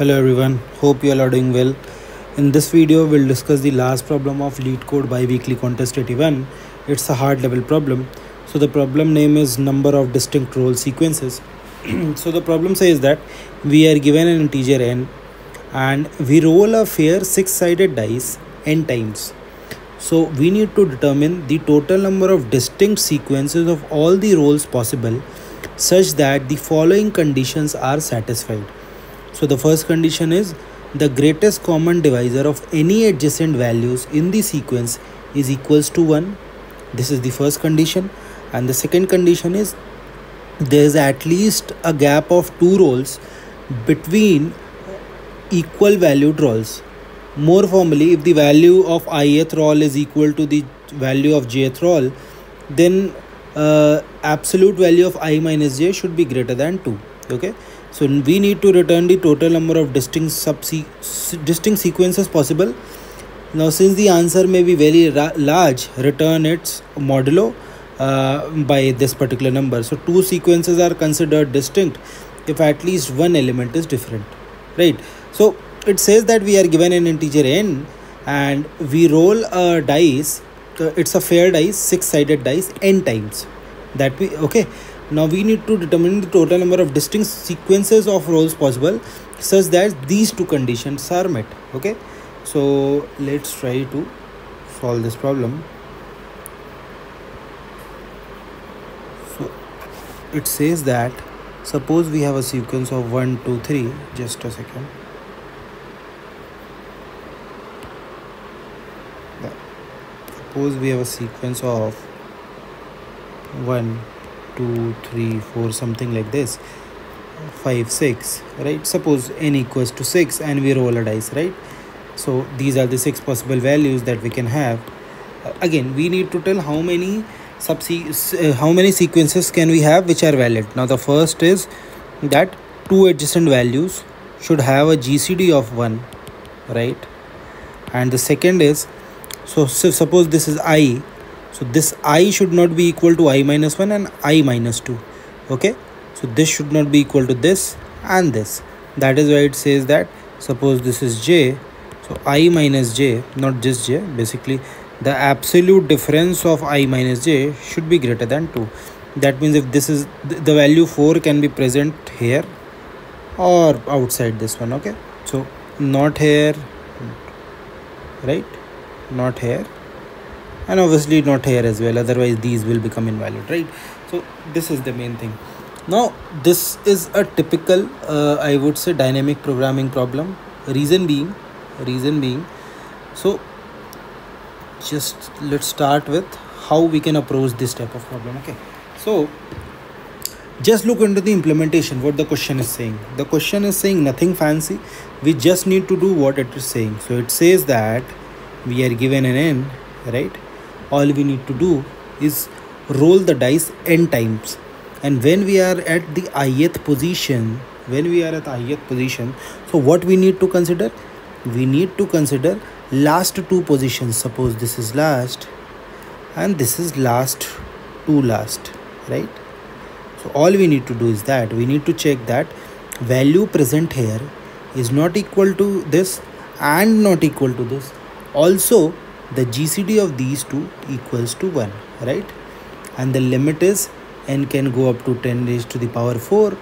Hello everyone, hope you all are doing well. In this video we'll discuss the last problem of LeetCode biweekly contest 81. It's a hard level problem. So the problem name is number of distinct role sequences. So the problem says that we are given an integer n and we roll a fair six-sided dice n times. So we need to determine the total number of distinct sequences of all the rolls possible such that the following conditions are satisfied. So the first condition is the greatest common divisor of any adjacent values in the sequence is equals to 1. This is the first condition, and the second condition is there is at least a gap of 2 rolls between equal valued rolls. More formally, if the value of ith roll is equal to the value of jth roll, then absolute value of I minus j should be greater than 2. Okay, so we need to return the total number of distinct sequences possible. Now, since the answer may be very large, return its modulo by this particular number. So two sequences are considered distinct if at least one element is different, right? So it says that we are given an integer n and we roll a dice. It's a fair dice, six-sided dice n times. That we okay. Now we need to determine the total number of distinct sequences of rolls possible such that these two conditions are met. Okay, so let's try to solve this problem. So it says that suppose we have a sequence of 1, 2, 3, just a second. Yeah. Suppose we have a sequence of 1, 2, 3, 4, something like this, 5, 6, right? Suppose n equals to 6 and we roll a dice, right? So these are the 6 possible values that we can have. Again, we need to tell how many sequences can we have which are valid. Now the first is that two adjacent values should have a GCD of 1, right? And the second is, so suppose this is I. So this I should not be equal to I minus 1 and I minus 2. Okay, so this should not be equal to this and this. That is why it says that suppose this is j, so I minus j, not just j, basically the absolute difference of I minus j should be greater than 2. That means if this is the value 4 can be present here or outside this one. Okay, so not here, right, not here, and obviously not here as well, otherwise these will become invalid, right? So this is the main thing. Now this is a typical I would say dynamic programming problem. Reason being, so just let's start with how we can approach this type of problem. Okay, so just look into the implementation, what the question is saying. The question is saying nothing fancy, we just need to do what it is saying. So it says that we are given an n, right? All we need to do is roll the dice n times, and when we are at the ith position, so what we need to consider? We need to consider last two positions. Suppose this is last and this is last, two last, right? So all we need to do is that we need to check that value present here is not equal to this and not equal to this. Also the GCD of these two equals to 1, right? And the limit is n can go up to 10 raised to the power 4,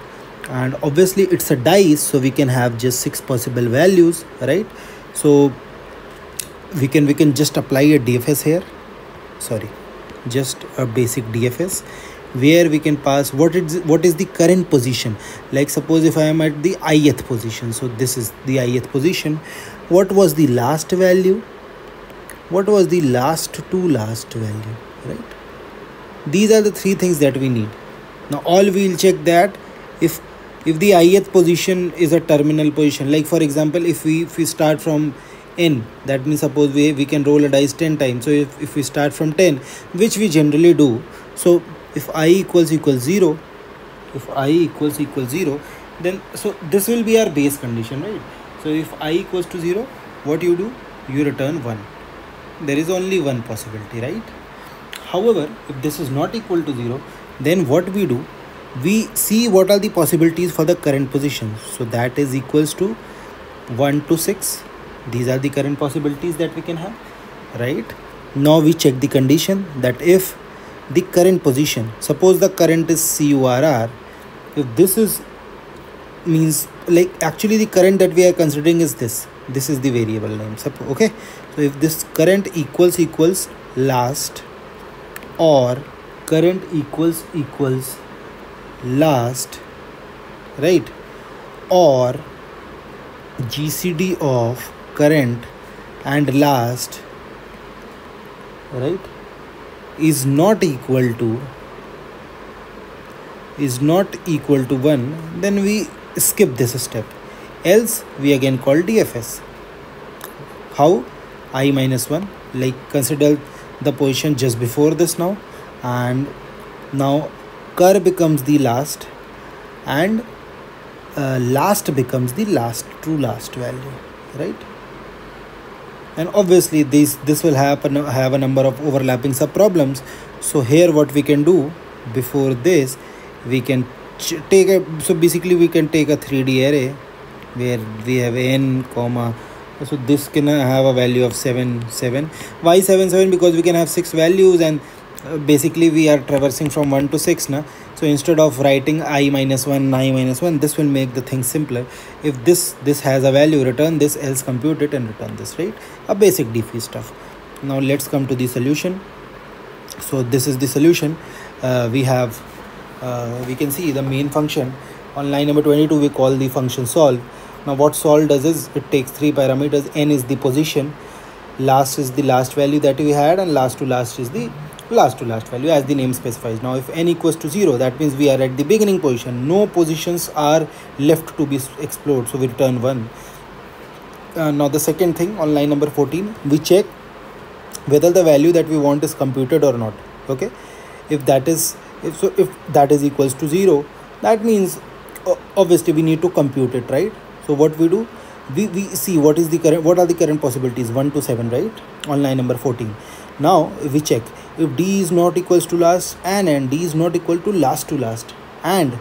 and obviously it's a dice, so we can have just 6 possible values, right? So we can just apply a DFS here, just a basic DFS, where we can pass what is the current position. Like suppose if I am at the ith position, so this is the ith position, what was the last value, what was the last two last value, right? These are the 3 things that we need. Now all we'll check that if the ith position is a terminal position, like for example if we start from n, that means suppose we can roll a dice 10 times. So if we start from 10, which we generally do, so if I equals 0, if I equals 0, then so this will be our base condition, right? So if I equals to 0, what you do? You return 1. There is only one possibility, right? However, if this is not equal to 0, then what we do, we see what are the possibilities for the current position. So that is equals to 1 to 6. These are the current possibilities that we can have, right? Now we check the condition that if the current position, suppose the current is CURR, if this is means like actually the current that we are considering is this is the variable name, okay? So if this current equals last or current equals last, right, or GCD of current and last, right, is not equal to 1, then we skip this step. Else we again call DFS. How? I-1, like consider the position just before this now, and now cur becomes the last and last becomes the last true last value, right? And obviously this will have a number of overlapping sub problems. So here what we can do before this, we can take a, so basically we can take a 3D array where we have n comma, so this can have a value of 7 7. Why 7 7? Because we can have 6 values, and basically we are traversing from 1 to 6 now. So instead of writing i-1 this will make the thing simpler. If this has a value, return this, else compute it and return this, right? A basic DFS stuff. Now let's come to the solution. So this is the solution. We have we can see the main function on line number 22. We call the function solve. Now what solve does is it takes 3 parameters. N is the position, last is the last value that we had, and last to last is the last to last value as the name specifies. Now if n equals to 0, that means we are at the beginning position. No positions are left to be explored, so we return 1. Now the second thing on line number 14, we check whether the value that we want is computed or not, okay? If that is equals to 0, that means obviously we need to compute it, right? So what we do, we see what are the current possibilities, 1 to 7, right, on line number 14. Now we check if d is not equals to last and d is not equal to last, and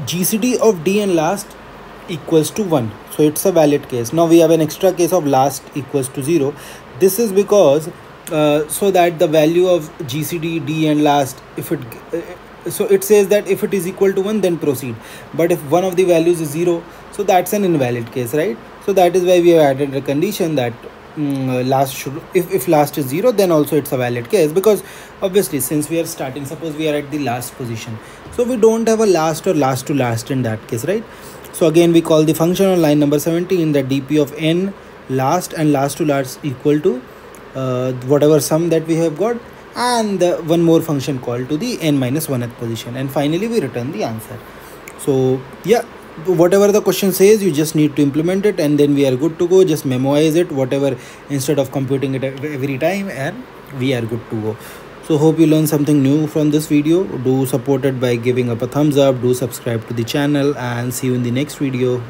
GCD of d and last equals to 1, so it's a valid case. Now we have an extra case of last equals to 0. This is because so that the value of GCD d and last, so it says that if it is equal to 1, then proceed, but if one of the values is 0, so that's an invalid case, right? So that is why we have added a condition that last should, if last is 0, then also it's a valid case, because obviously since we are starting, suppose we are at the last position, so we don't have a last or last to last in that case, right? So again we call the function on line number 17, that dp of n last and last to last equal to whatever sum that we have got, and one more function call to the n-1th position, and finally we return the answer. So yeah, whatever the question says, you just need to implement it, and then we are good to go. Just memorize it, whatever, instead of computing it every time, and we are good to go. So hope you learned something new from this video. Do support it by giving up a thumbs up, do subscribe to the channel, and see you in the next video. Bye.